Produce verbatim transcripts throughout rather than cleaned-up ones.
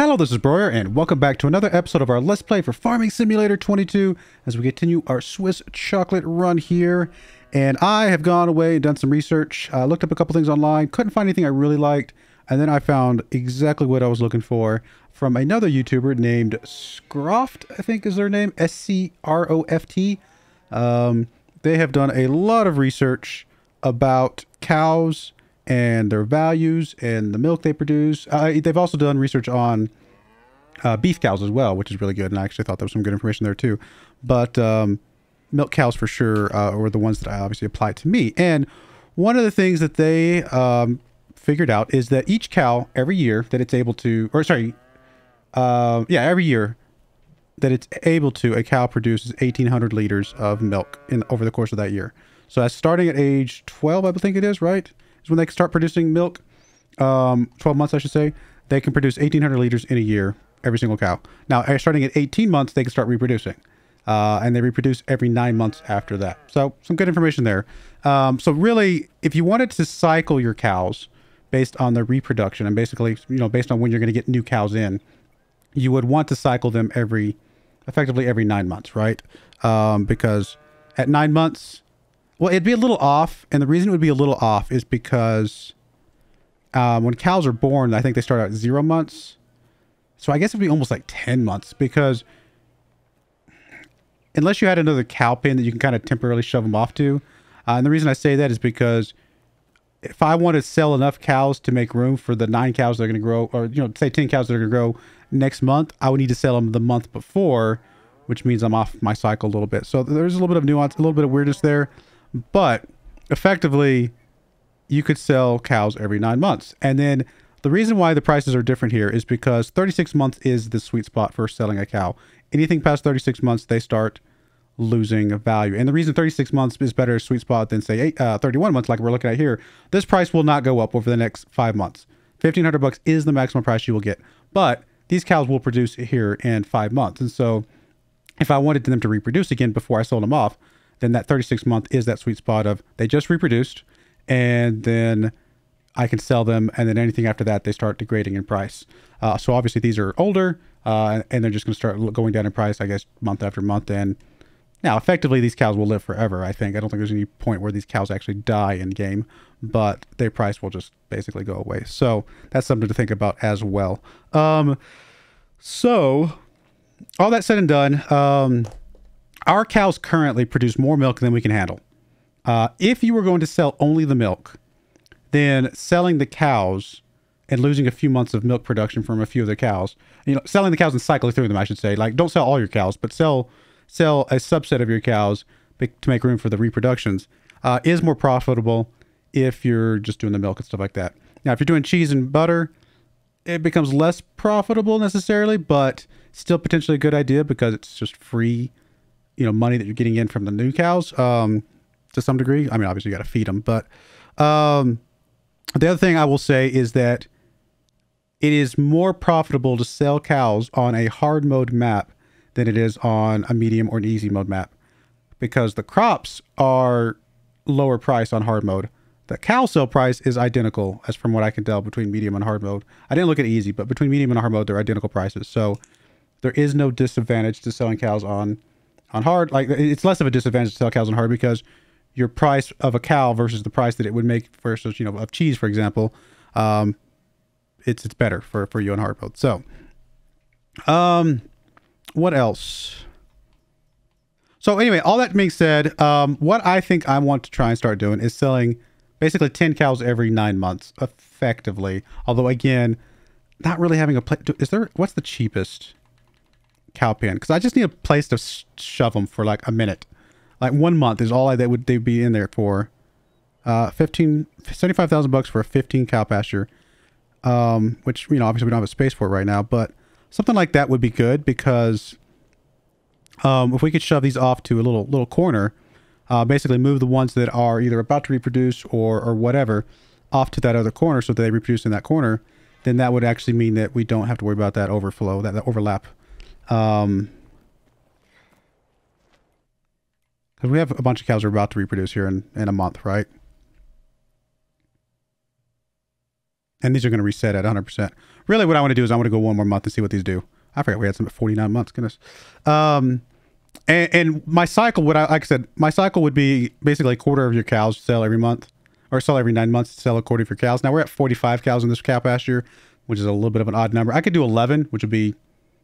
Hello, this is Breuer, and welcome back to another episode of our Let's Play for Farming Simulator twenty-two as we continue our Swiss chocolate run here. And I have gone away and done some research, uh, looked up a couple things online, couldn't find anything I really liked, and then I found exactly what I was looking for from another YouTuber named Scroft, I think is their name, S C R O F T. Um, they have done a lot of research about cows and their values and the milk they produce. Uh, they've also done research on uh, beef cows as well, which is really good. And I actually thought there was some good information there too. But um, milk cows for sure uh, were the ones that I obviously applied to me. And one of the things that they um, figured out is that each cow every year that it's able to, or sorry, uh, yeah, every year that it's able to, a cow produces eighteen hundred liters of milk in over the course of that year. So that's starting at age twelve, I think it is, right? Is when they start producing milk, um, twelve months, I should say, they can produce eighteen hundred liters in a year, every single cow. Now, starting at eighteen months, they can start reproducing, uh, and they reproduce every nine months after that. So some good information there. Um, so really, if you wanted to cycle your cows based on their reproduction and basically, you know, based on when you're going to get new cows in, you would want to cycle them every, effectively every nine months, right? Um, because at nine months, well, it'd be a little off, and the reason it would be a little off is because um, when cows are born, I think they start out at zero months. So I guess it'd be almost like ten months, because unless you had another cow pen that you can kind of temporarily shove them off to, uh, and the reason I say that is because if I want to sell enough cows to make room for the nine cows that are going to grow, or you know, say ten cows that are going to grow next month, I would need to sell them the month before, which means I'm off my cycle a little bit. So there's a little bit of nuance, a little bit of weirdness there. But effectively, you could sell cows every nine months. And then the reason why the prices are different here is because thirty-six months is the sweet spot for selling a cow. Anything past thirty-six months, they start losing value. And the reason thirty-six months is better a sweet spot than, say, eight, uh, thirty-one months, like we're looking at here, this price will not go up over the next five months. fifteen hundred bucks is the maximum price you will get. But these cows will produce here in five months. And so if I wanted them to reproduce again before I sold them off, then that thirty-six month is that sweet spot of they just reproduced, and then I can sell them, and then anything after that, they start degrading in price. Uh, so obviously these are older, uh, and they're just going to start going down in price, I guess, month after month. And now effectively these cows will live forever, I think. I don't think there's any point where these cows actually die in game, but their price will just basically go away. So that's something to think about as well. Um, so all that said and done, um, our cows currently produce more milk than we can handle. Uh, if you were going to sell only the milk, then selling the cows and losing a few months of milk production from a few of the cows, you know, selling the cows and cycling through them, I should say, like don't sell all your cows, but sell sell a subset of your cows to make room for the reproductions, uh, is more profitable if you're just doing the milk and stuff like that. Now, if you're doing cheese and butter, it becomes less profitable necessarily, but still potentially a good idea because it's just free, you know, money that you're getting in from the new cows, um, to some degree. I mean, obviously you got to feed them, but, um, the other thing I will say is that it is more profitable to sell cows on a hard mode map than it is on a medium or an easy mode map because the crops are lower price on hard mode. The cow sale price is identical as from what I can tell between medium and hard mode. I didn't look at easy, but between medium and hard mode, they're identical prices. So there is no disadvantage to selling cows on On hard, like it's less of a disadvantage to sell cows on hard because your price of a cow versus the price that it would make versus, you know, of cheese, for example, um, it's it's better for, for you on hard mode. So, um, what else? So anyway, all that being said, um, what I think I want to try and start doing is selling basically ten cows every nine months effectively. Although again, not really having a place. Is there, what's the cheapest cow pen? Because I just need a place to sh shove them for like a minute. Like one month is all I, that would they'd be in there for. Uh, fifteen seventy-five thousand bucks for a fifteen cow pasture, um, which you know obviously we don't have a space for it right now, but something like that would be good because um, if we could shove these off to a little little corner, uh, basically move the ones that are either about to reproduce or or whatever off to that other corner so that they reproduce in that corner, then that would actually mean that we don't have to worry about that overflow, that, that overlap. Um, cause we have a bunch of cows that are about to reproduce here in, in a month, right? And these are going to reset at one hundred percent. Really what I want to do is I want to go one more month and see what these do. I forgot we had some at forty-nine months, goodness. Um, and, and my cycle would, like I said, my cycle would be basically a quarter of your cows sell every month, or sell every nine months to sell a quarter of your cows. Now we're at forty-five cows in this cow pasture, which is a little bit of an odd number. I could do eleven, which would be,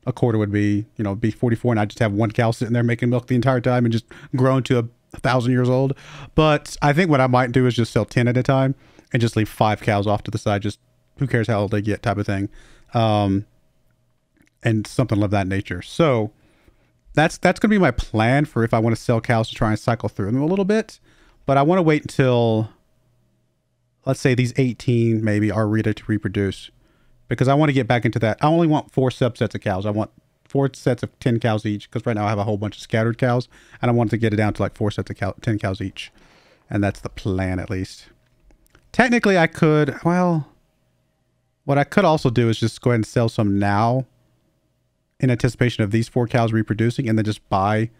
a quarter would be, you know, be forty-four, and I just have one cow sitting there making milk the entire time and just grown to a, a thousand years old. But I think what I might do is just sell ten at a time and just leave five cows off to the side, just who cares how old they get type of thing. Um, and something of that nature. So that's, that's going to be my plan for if I want to sell cows, to try and cycle through them a little bit. But I want to wait until, let's say these eighteen maybe are ready to reproduce, because I want to get back into that. I only want four subsets of cows. I want four sets of ten cows each, because right now I have a whole bunch of scattered cows, and I wanted to get it down to like four sets of cow, ten cows each. And that's the plan, at least. Technically I could, well, what I could also do is just go ahead and sell some now in anticipation of these four cows reproducing, and then just buy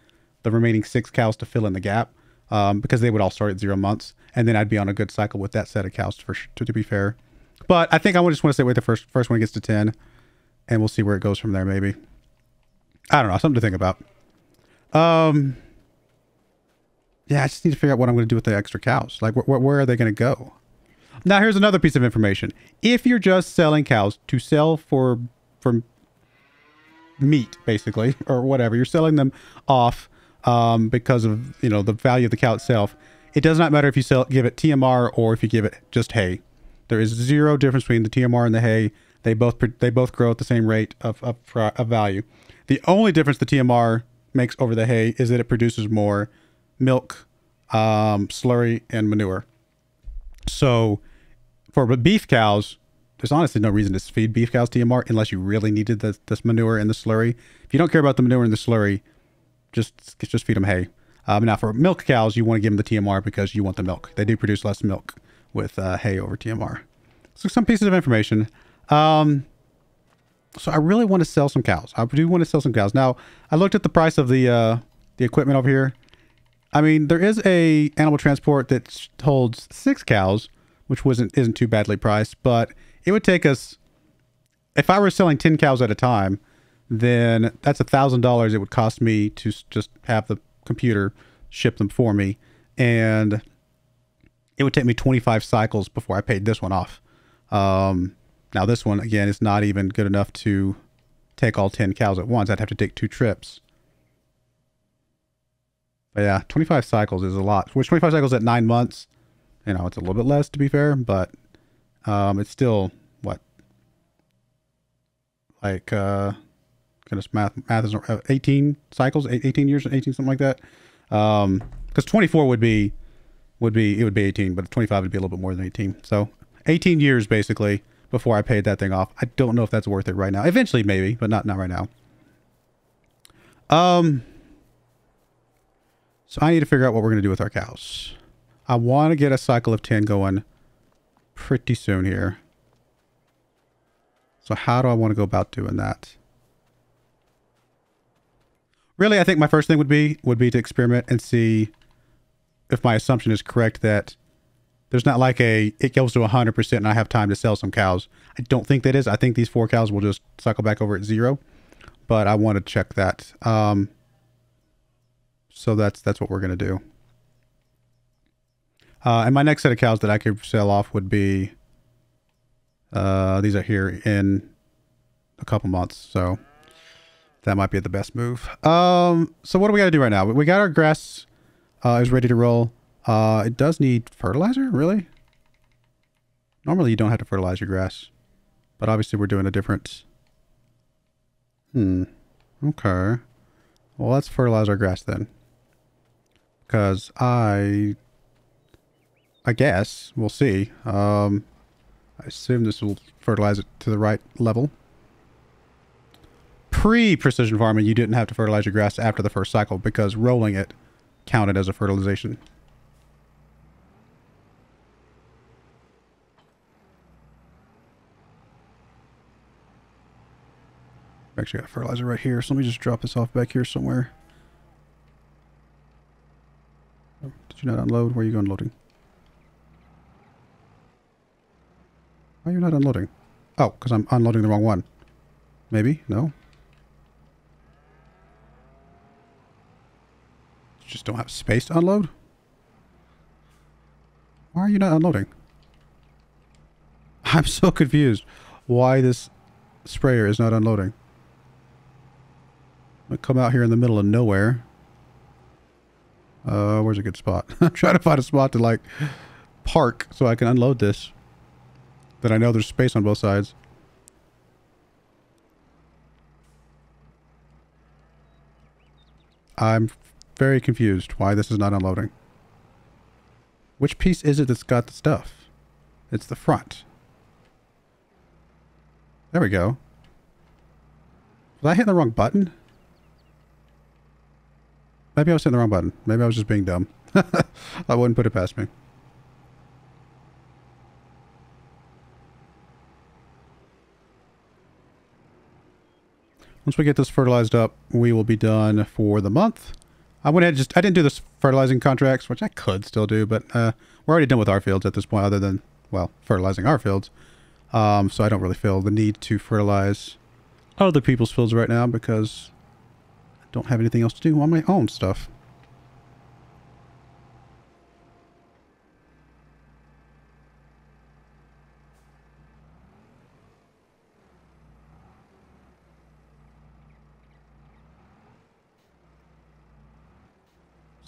the remaining six cows to fill in the gap, um, because they would all start at zero months. And then I'd be on a good cycle with that set of cows, for, to, to be fair. But I think I just want to say wait the first first one gets to ten, and we'll see where it goes from there. Maybe, I don't know, something to think about. Um, yeah, I just need to figure out what I'm going to do with the extra cows. Like, wh wh where are they going to go? Now, here's another piece of information. If you're just selling cows to sell for for meat, basically, or whatever, you're selling them off um, because of, you know, the value of the cow itself. It does not matter if you sell give it T M R or if you give it just hay. There is zero difference between the T M R and the hay. They both they both grow at the same rate of, of, of value. The only difference the T M R makes over the hay is that it produces more milk, um, slurry, and manure. So for beef cows, there's honestly no reason to feed beef cows T M R unless you really needed the, this manure and the slurry. If you don't care about the manure and the slurry, just, just feed them hay. Um, now for milk cows, you want to give them the T M R because you want the milk. They do produce less milk with uh, hay over T M R. So some pieces of information. Um, so I really want to sell some cows. I do want to sell some cows. Now, I looked at the price of the uh, the equipment over here. I mean, there is a animal transport that holds six cows, which wasn't isn't too badly priced, but it would take us, if I were selling ten cows at a time, then that's a thousand dollars it would cost me to just have the computer ship them for me. And it would take me twenty-five cycles before I paid this one off. Um, now this one, again, is not even good enough to take all ten cows at once. I'd have to take two trips. But yeah, twenty-five cycles is a lot. Which twenty-five cycles at nine months, you know, it's a little bit less to be fair, but um, it's still, what? Like, uh, goodness, math, math is eighteen cycles, eighteen years, eighteen, something like that. Um, because twenty-four would be, would be, it would be eighteen, but twenty-five would be a little bit more than eighteen. So eighteen years basically before I paid that thing off. I don't know if that's worth it right now. Eventually maybe, but not, not right now. Um, so I need to figure out what we're going to do with our cows. I want to get a cycle of ten going pretty soon here. So how do I want to go about doing that? Really, I think my first thing would be, would be to experiment and see if my assumption is correct that there's not like a, it goes to one hundred percent and I have time to sell some cows. I don't think that is. I think these four cows will just cycle back over at zero, but I want to check that. Um, so that's, that's what we're going to do. Uh, and my next set of cows that I could sell off would be, uh, these are here in a couple months. So that might be the best move. Um, so what do we got to do right now? We got our grass. Uh, is ready to roll. Uh, it does need fertilizer, really? Normally you don't have to fertilize your grass, but obviously we're doing a different. Hmm. Okay. Well, let's fertilize our grass then. Because I, I guess, we'll see. Um, I assume this will fertilize it to the right level. Pre-precision farming, you didn't have to fertilize your grass after the first cycle because rolling it counted as a fertilization. Actually, I got fertilizer right here, so let me just drop this off back here somewhere. Oh, did you not unload? Where are you going loading? Why are you not unloading? Oh, because I'm unloading the wrong one. Maybe? No? Just don't have space to unload? Why are you not unloading? I'm so confused why this sprayer is not unloading. I come out here in the middle of nowhere. Uh, where's a good spot? I'm trying to find a spot to, like, park so I can unload this. Then I know there's space on both sides. I'm very confused why this is not unloading. Which piece is it that's got the stuff? It's the front. There we go. Was I hitting the wrong button? Maybe I was hitting the wrong button. Maybe I was just being dumb. I wouldn't put it past me. Once we get this fertilized up, we will be done for the month. I went ahead and just, I didn't do this fertilizing contracts, which I could still do, but uh, we're already done with our fields at this point, other than, well, fertilizing our fields. Um, so I don't really feel the need to fertilize other people's fields right now because I don't have anything else to do on my own stuff.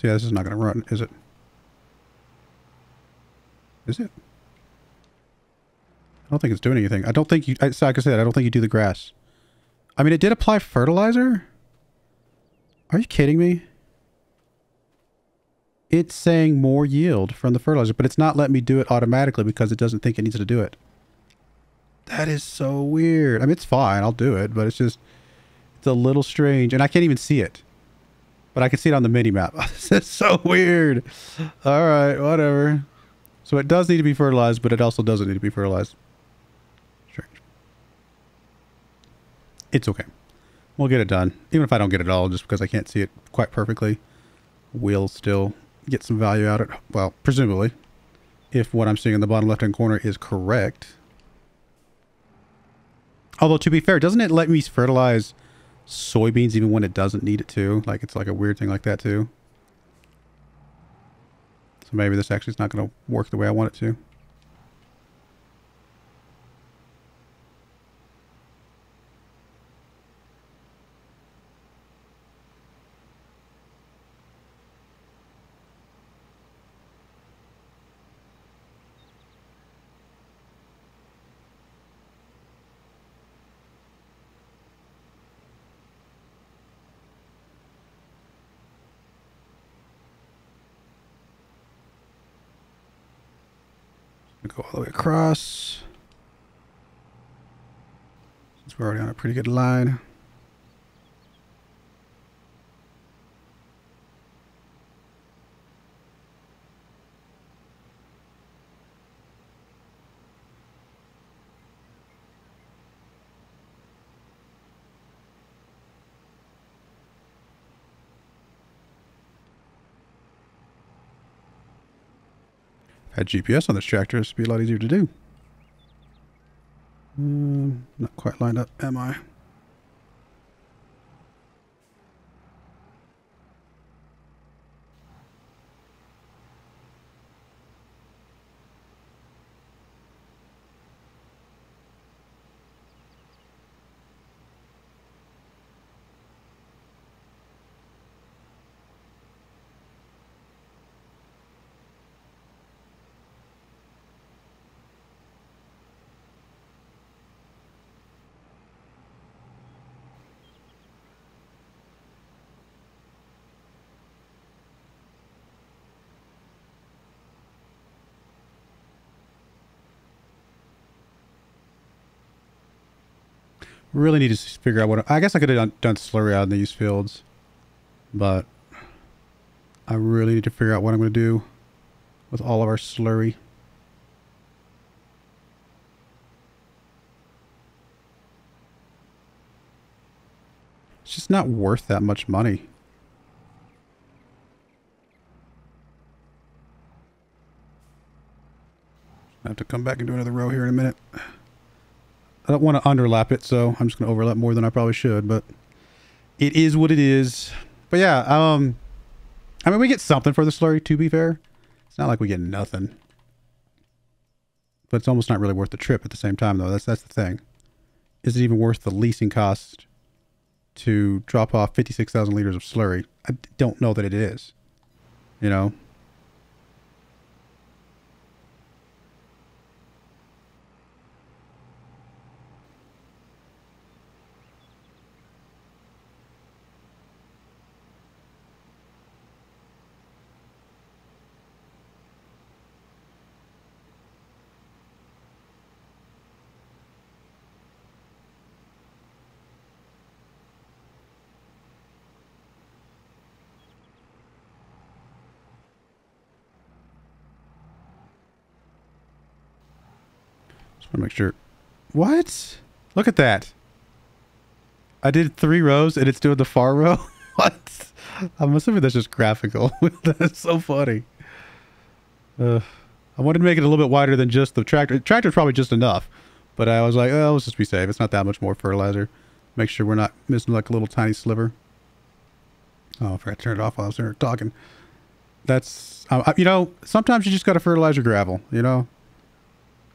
So yeah, this is not going to run, is it? Is it? I don't think it's doing anything. I don't think you... I, so like I said, I don't think you do the grass. I mean, it did apply fertilizer? Are you kidding me? It's saying more yield from the fertilizer, but it's not letting me do it automatically because it doesn't think it needs to do it. That is so weird. I mean, it's fine. I'll do it, but it's just... It's a little strange, and I can't even see it. But I can see it on the mini-map. This is so weird. All right, whatever. So it does need to be fertilized, but it also doesn't need to be fertilized. It's okay. We'll get it done. Even if I don't get it all, just because I can't see it quite perfectly, we'll still get some value out of it. Well, presumably, if what I'm seeing in the bottom left-hand corner is correct. Although, to be fair, doesn't it let me fertilize soybeans even when it doesn't need it to? Like, it's like a weird thing like that, too. So maybe this actually is not going to work the way I want it to. Go all the way across. Since we're already on a pretty good line. Had G P S on this tractor, this would be a lot easier to do. Mm, not quite lined up, am I? Really need to figure out what... I guess I could have done slurry out in these fields. But I really need to figure out what I'm going to do with all of our slurry. It's just not worth that much money. I have to come back and do another row here in a minute. I don't want to underlap it, so I'm just going to overlap more than I probably should, but it is what it is. But yeah, um, I mean, we get something for the slurry, to be fair. It's not like we get nothing. But it's almost not really worth the trip at the same time, though. That's that's the thing. Is it even worth the leasing cost to drop off fifty-six thousand liters of slurry? I don't know that it is, you know? Make sure. What? Look at that. I did three rows and it's doing the far row. What? I'm assuming that's just graphical. That's so funny. Uh, I wanted to make it a little bit wider than just the tractor. The tractor's probably just enough, but I was like, oh, let's just be safe. It's not that much more fertilizer. Make sure we're not missing like a little tiny sliver. Oh, I forgot to turn it off while I was there talking. That's, uh, you know, sometimes you just got to fertilize your gravel, you know?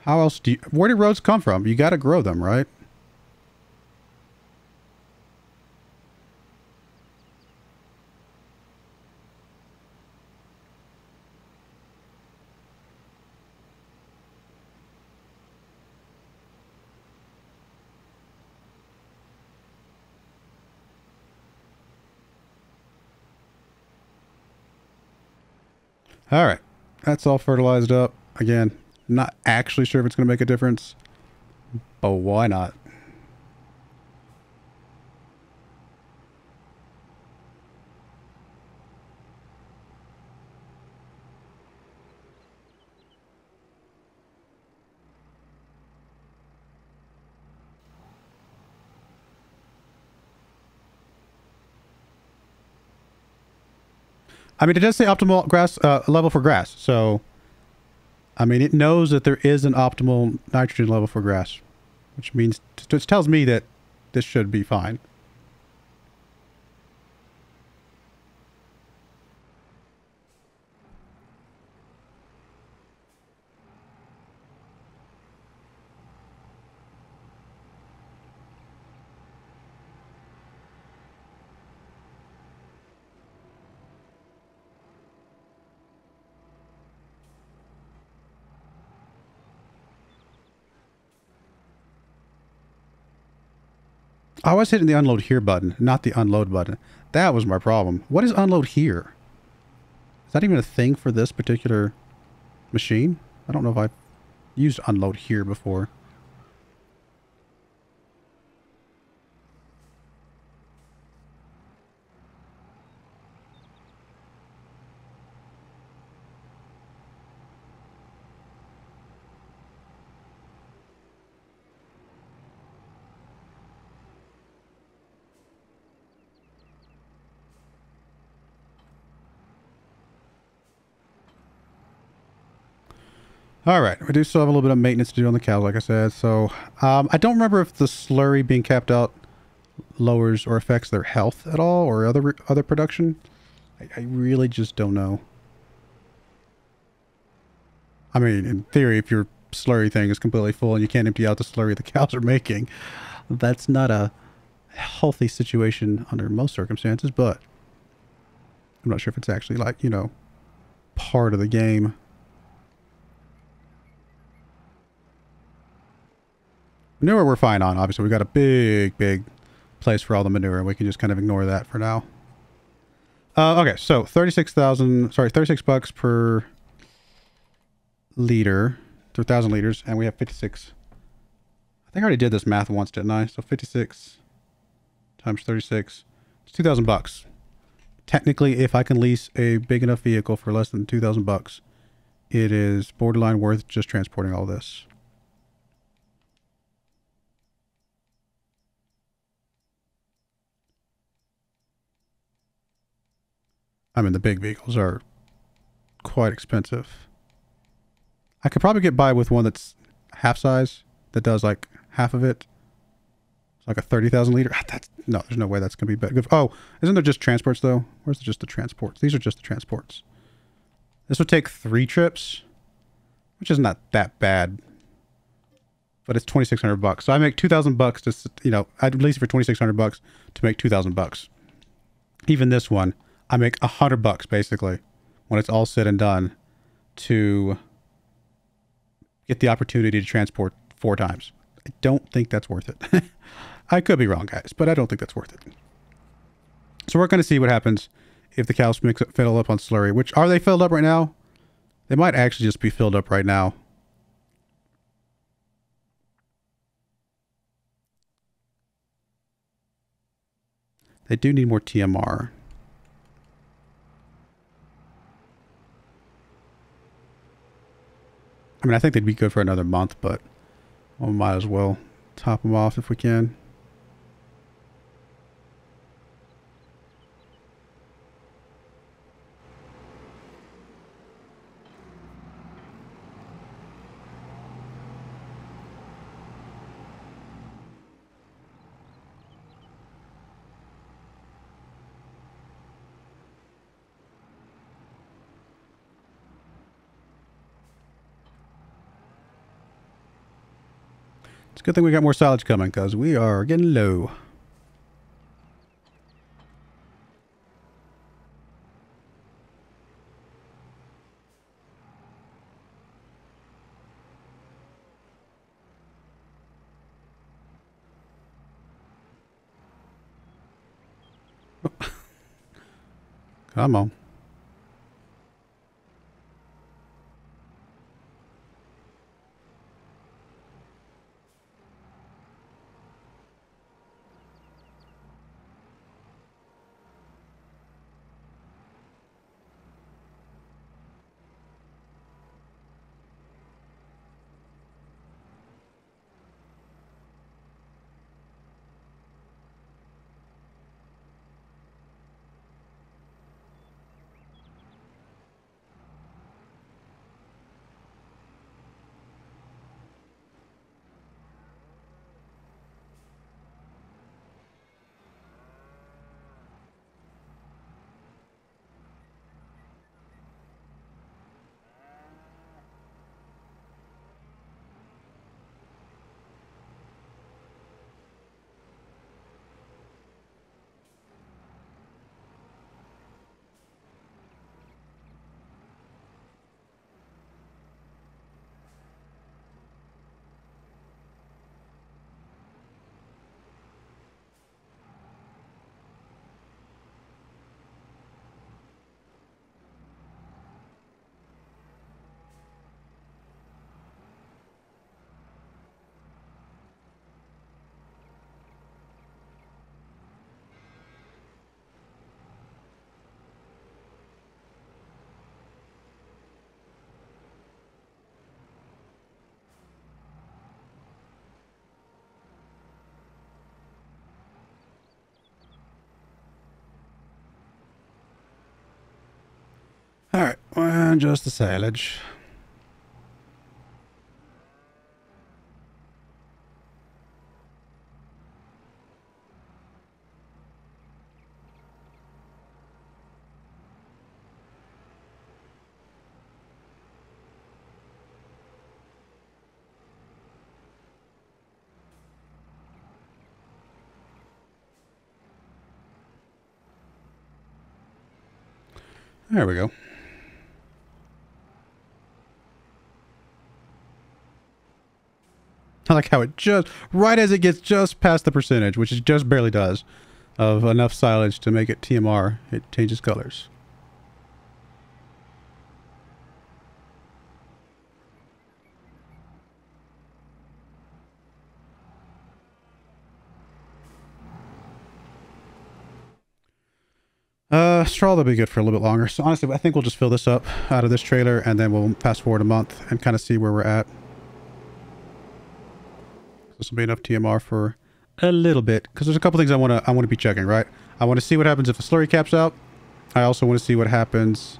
How else do you... Where do roads come from? You got to grow them, right? All right. That's all fertilized up. Again, not actually sure if it's going to make a difference, but why not? I mean, it does say optimal grass uh, level for grass, so... I mean, it knows that there is an optimal nitrogen level for grass, which means, which tells me that this should be fine. I was hitting the unload here button, not the unload button. That was my problem. What is unload here? Is that even a thing for this particular machine? I don't know if I've used unload here before. All right, we do still have a little bit of maintenance to do on the cow, like I said. So um, I don't remember if the slurry being capped out lowers or affects their health at all or other other production. I, I really just don't know. I mean, in theory, if your slurry thing is completely full and you can't empty out the slurry the cows are making, that's not a healthy situation under most circumstances, but I'm not sure if it's actually like, you know, part of the game. Manure we're fine on, obviously. We've got a big, big place for all the manure. We can just kind of ignore that for now. Uh, okay, so thirty-six thousand, sorry, thirty-six bucks per liter, three thousand liters, and we have fifty-six. I think I already did this math once, didn't I? So fifty-six times thirty-six, it's two thousand bucks. Technically, if I can lease a big enough vehicle for less than two thousand bucks, it is borderline worth just transporting all this. I mean, the big vehicles are quite expensive. I could probably get by with one that's half size that does like half of it. It's like a thirty thousand liter. Ah, that's, no, there's no way that's going to be better. Oh, isn't there just transports though? Where's just the transports? These are just the transports. This would take three trips, which is not that bad, but it's twenty-six hundred bucks. So I make two thousand bucks to, you know, I'd lease it for twenty-six hundred bucks to make two thousand bucks. Even this one, I make a hundred bucks basically when it's all said and done to get the opportunity to transport four times. I don't think that's worth it. I could be wrong, guys, but I don't think that's worth it. So we're going to see what happens if the cows mix up, fill up on slurry, which are they filled up right now? They might actually just be filled up right now. They do need more T M R. I mean, I think they'd be good for another month, but we might as well top them off if we can. It's a good thing we got more silage coming, because we are getting low. Oh. Come on. All right, well, just the silage. There we go. I like how it just, right as it gets just past the percentage, which it just barely does, of enough silage to make it T M R, it changes colors. Uh, straw will be good for a little bit longer. So honestly, I think we'll just fill this up out of this trailer and then we'll fast forward a month and kind of see where we're at. This will be enough T M R for a little bit, because there's a couple things I want to I want to be checking, right? I want to see what happens if the slurry caps out. I also want to see what happens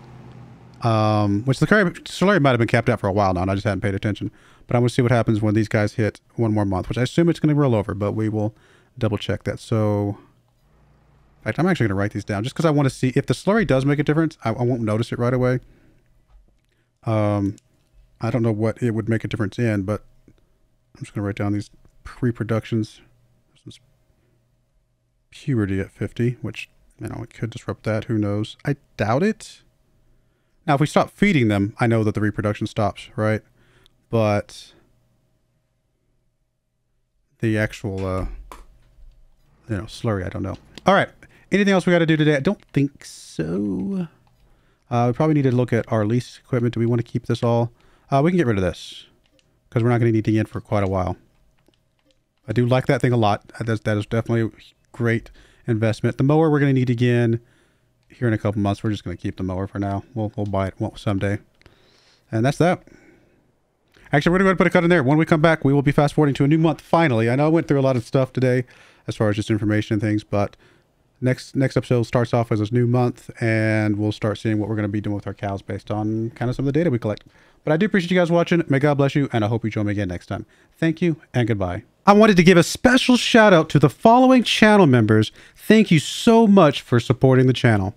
Um, which the solarium might have been capped out for a while now, and I just hadn't paid attention. But I'm going to see what happens when these guys hit one more month, which I assume it's going to roll over, but we will double check that. So, in fact, I'm actually going to write these down just because I want to see if the slurry does make a difference. I, I won't notice it right away. Um, I don't know what it would make a difference in, but I'm just going to write down these pre-productions. This is puberty at fifty, which, you know, it could disrupt that. Who knows? I doubt it. Now, if we stop feeding them, I know that the reproduction stops, right? But the actual, uh, you know, slurry, I don't know. All right. Anything else we got to do today? I don't think so. Uh, we probably need to look at our lease equipment. Do we want to keep this all? Uh, we can get rid of this because we're not going to need it in for quite a while. I do like that thing a lot. That is, that is definitely a great investment. The mower we're going to need again. Here in a couple months, we're just going to keep the mower for now. We'll, we'll buy it someday. And that's that. Actually, we're going to put a cut in there. When we come back, we will be fast forwarding to a new month, finally. I know I went through a lot of stuff today as far as just information and things, but next next episode starts off as this new month, and we'll start seeing what we're going to be doing with our cows based on kind of some of the data we collect. But I do appreciate you guys watching. May God bless you, and I hope you join me again next time. Thank you, and goodbye. I wanted to give a special shout out to the following channel members. Thank you so much for supporting the channel.